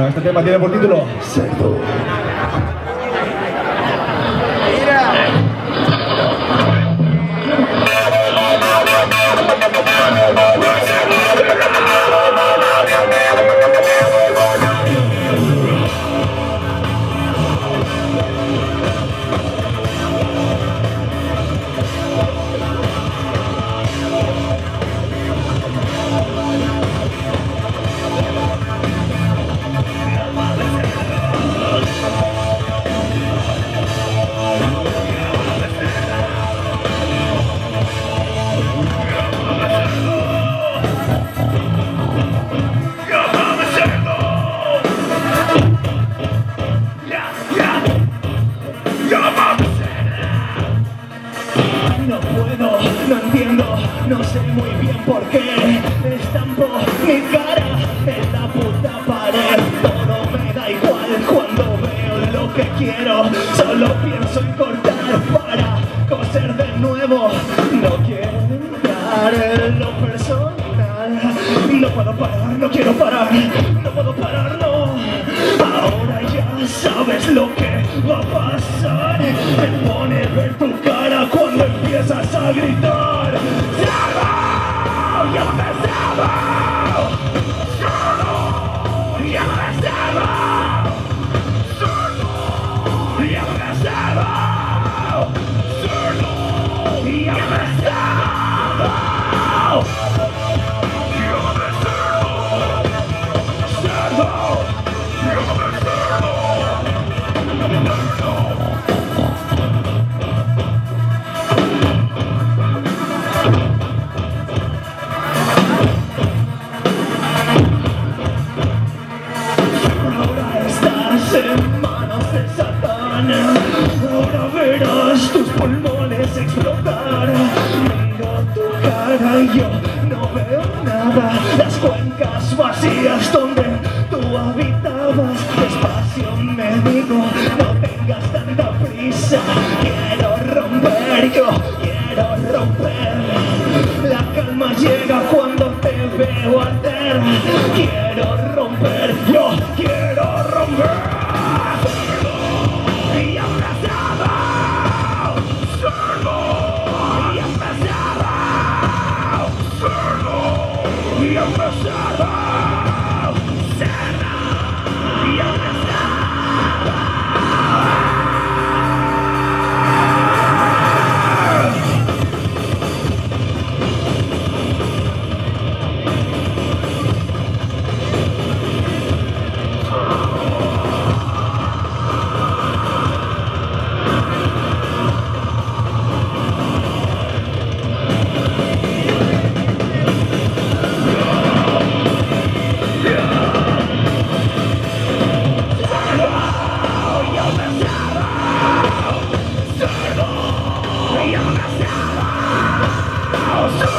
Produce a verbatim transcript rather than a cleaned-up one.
Bueno, este tema tiene por título Cerdo. No puedo, no entiendo, no sé muy bien por qué estampo mi cara en la puta pared. Todo me da igual cuando veo lo que quiero. Solo pienso en cortar para coser de nuevo. No quiero entrar en lo personal. No puedo parar, no quiero parar, no puedo parar, no. Ahora ya sabes lo que va a pasar. Me pone ver tu cara cuando empiezas a gritar. ¡Cerdo! ¡Yo me cerdo! ¡Cerdo! ¡Yo me cerdo! ¡Cerdo! ¡Yo me cerdo! ¡Cerdo! ¡Yo me cerdo! ¡Yo me cerdo! ¡Cerdo! En manos de Satán, ahora verás tus pulmones explotar. Miro tu cara y yo no veo nada. Las cuencas vacías donde tú habitabas. Despacio me digo, no tengas tanta prisa. Quiero romper, yo quiero romper. La calma llega cuando te veo arder. Quiero romper, yo quiero romper. Cerdo, yo me cerdo.